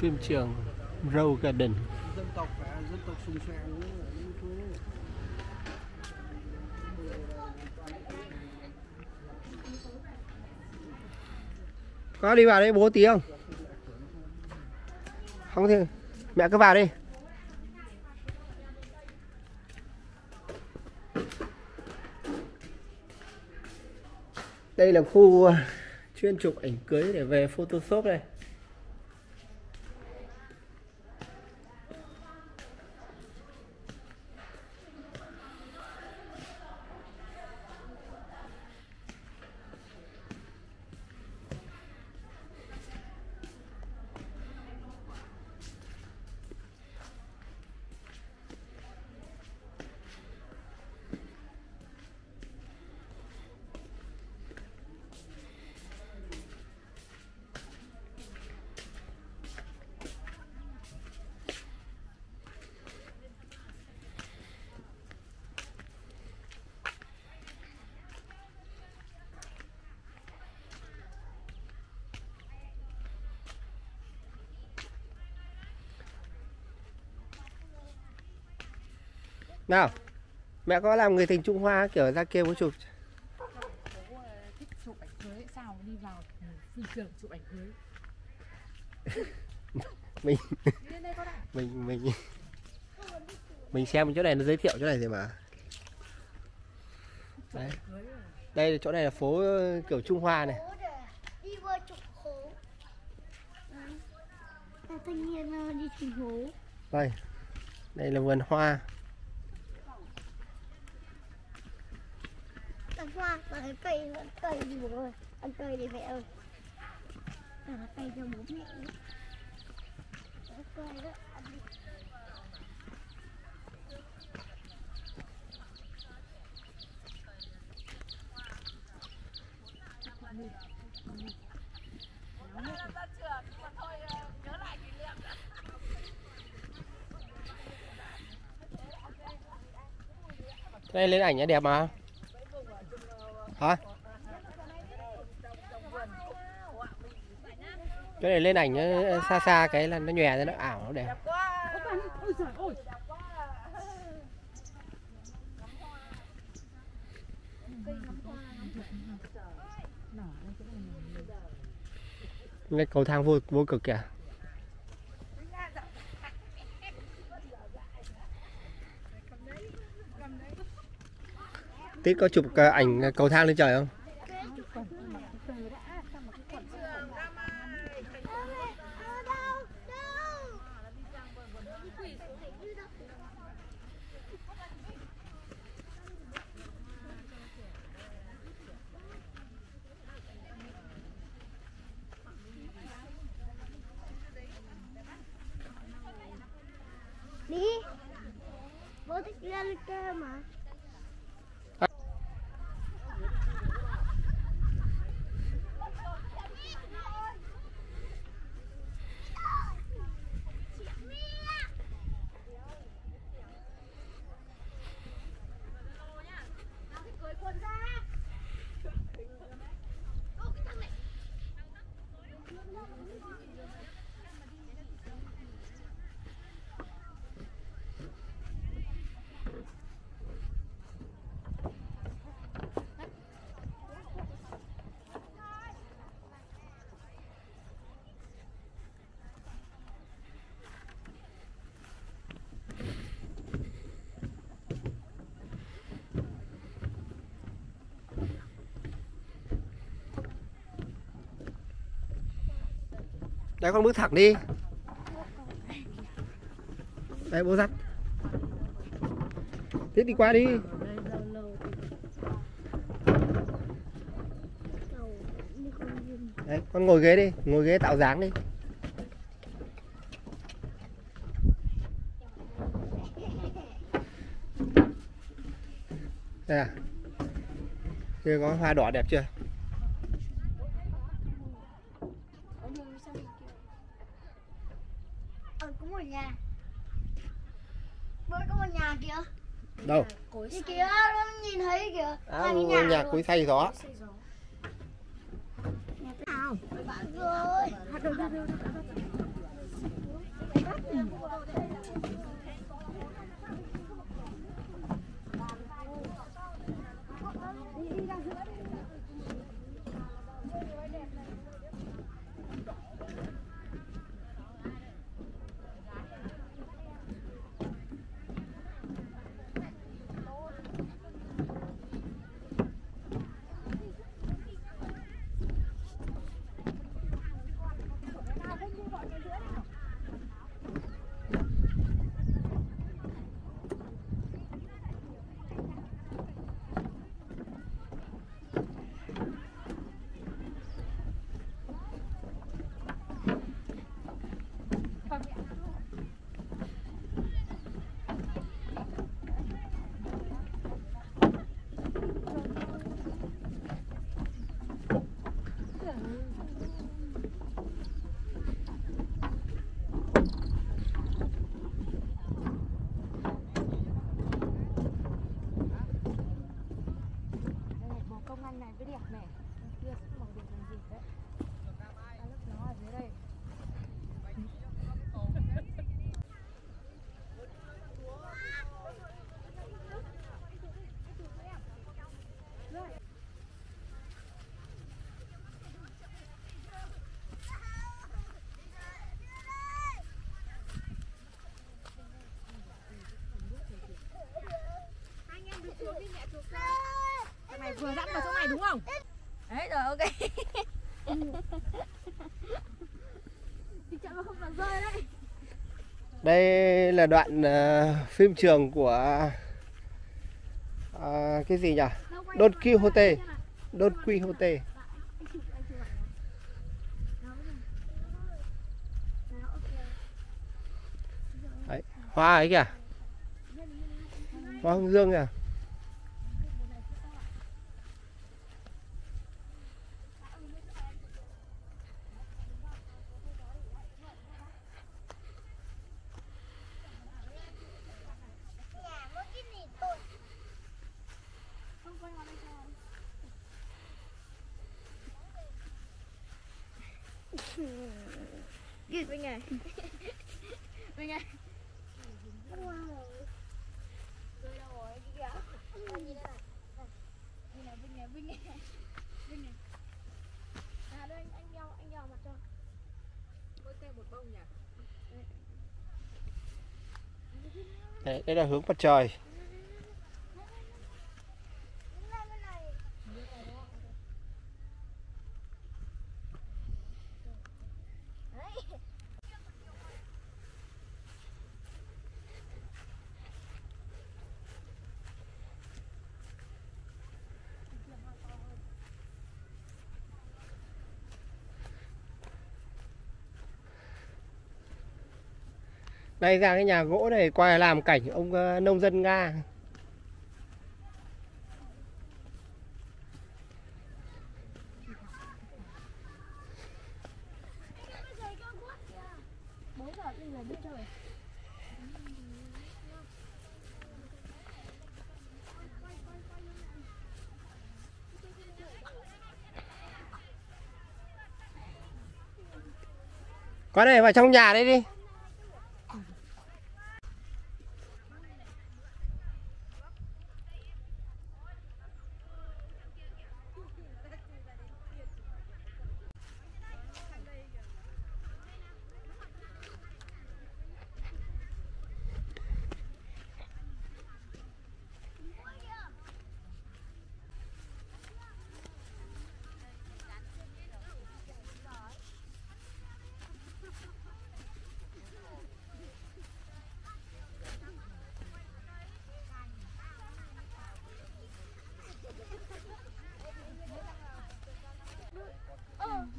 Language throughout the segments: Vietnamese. phim trường Rose Garden. Dân tộc sùng soàng. Có đi vào đây bố tí không? Không thì mẹ cứ vào đi. Đây là khu chuyên chụp ảnh cưới để về Photoshop đây. Nào, mẹ có làm người tình Trung Hoa kiểu ra kia mới chụp. Bố thích chụp ảnh cưới, sao đi vào phim trường chụp ảnh cưới. Mình xem chỗ này nó giới thiệu chỗ này rồi mà. Đấy. Đây là chỗ này là phố kiểu Trung Hoa này. Đi vào chụp hố. Thanh niên đi tìm hố. Đây. Đây là vườn hoa. Hoa và cây đi bố ơi, ăn cây đi mẹ ơi. Ăn cây cho bố mẹ nữa. Ăn cây đó, ăn đi. Đây lên ảnh đẹp mà. Hả? Cái này lên ảnh nó xa xa cái là nó nhòe ra nó ảo nó đẹp. Cái cầu thang vô cực kìa. Thế có chụp ảnh cầu thang lên trời không? Đi. Bố thích lên kia mà. Đấy, con bước thẳng đi. Đấy, bố dắt. Thế đi qua đi. Đấy, con ngồi ghế đi. Ngồi ghế tạo dáng đi. Đây à. Đây có hoa đỏ đẹp chưa? Đâu? Thì kìa, nhìn thấy kìa. À, nhà cối xay gió. Nhà Mày vừa dắt vào chỗ này đúng không? Đấy rồi, ok. Đây là đoạn phim trường của cái gì nhỉ? Đôn Ki-hô-tê. Đôn Ki-hô-tê. Đấy, hoa ấy kìa. Hoa hướng dương kìa. Bên này. Bên này. À đây anh đeo mặt cho. Mỗi tay một bông nhỉ. Đấy, đây là hướng mặt trời. Đây ra cái nhà gỗ này qua làm cảnh ông nông dân Nga. Qua đây vào trong nhà đấy đi.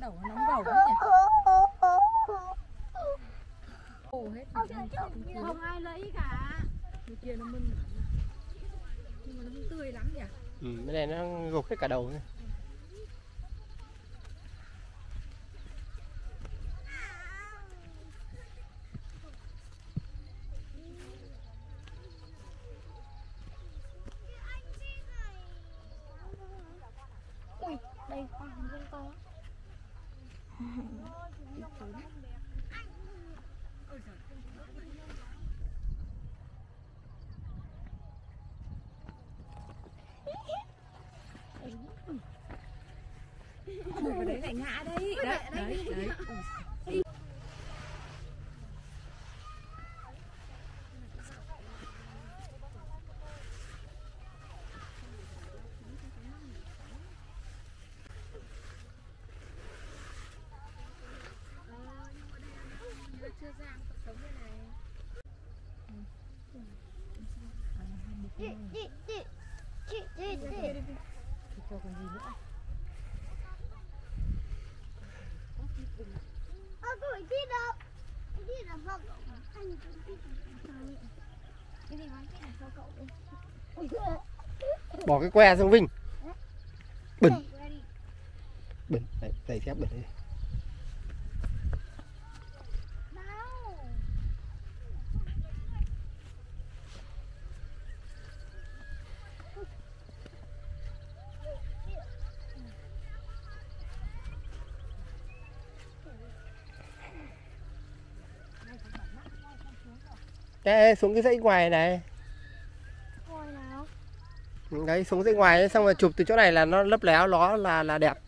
Đầu nó nóng đầu hết nhỉ. Ồ hết. Không ai lấy cả. Cái kia nó mưng. Nhưng mà nó không tươi lắm nhỉ. Ừ, cái này nó gục hết cả đầu này. Ui, đây con hướng dương to. Ôi, chúng nó không đẹp. Ôi giời. rồi đấy lại ngã đấy. Đấy, đấy, đấy. Đấy. Cho còn gì nữa. Bỏ cái que sang Vinh. Bẩn. Bẩn, đẩy xếp bẩn đi. Cái xuống cái dãy ngoài này. Đấy, xuống dãy ngoài ấy, xong rồi chụp từ chỗ này là nó lấp léo nó là đẹp.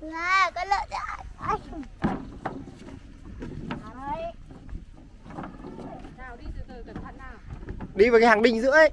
Là con lợn đã ai nào đi từ từ cẩn thận nào. Đi vào cái hàng đinh giữa ấy.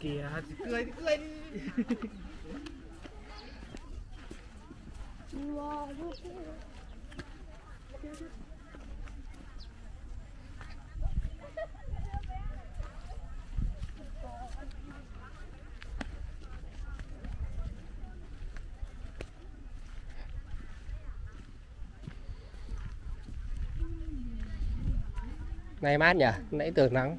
Kìa, cười thì cười đi. Này mát nhỉ, nãy tưởng nắng.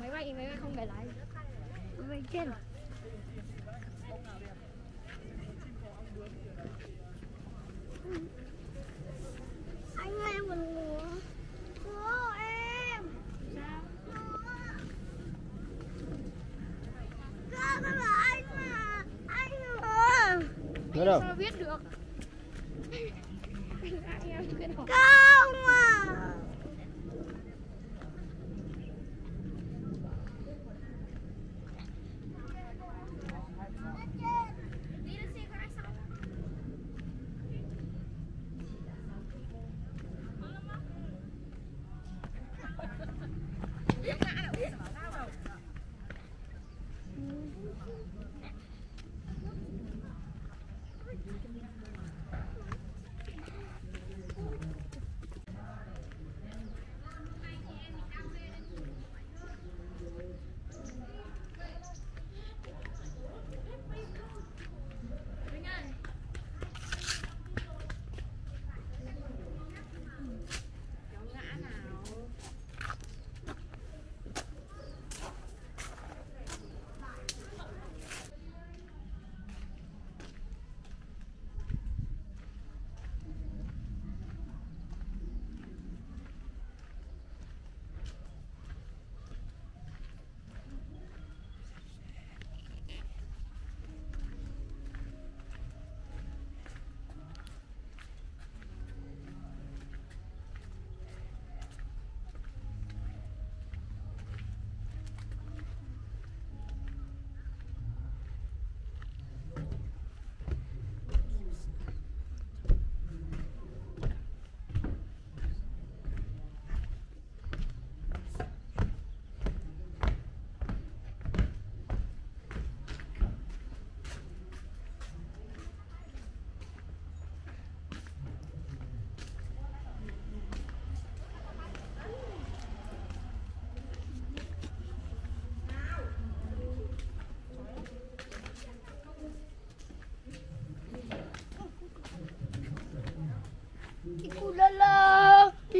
máy bay không phải lái. Máy bay trên. nữa đâu. Sao biết được? Không à.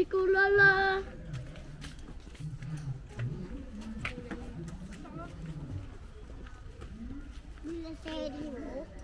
Ikulala. Mình sẽ đi ngủ.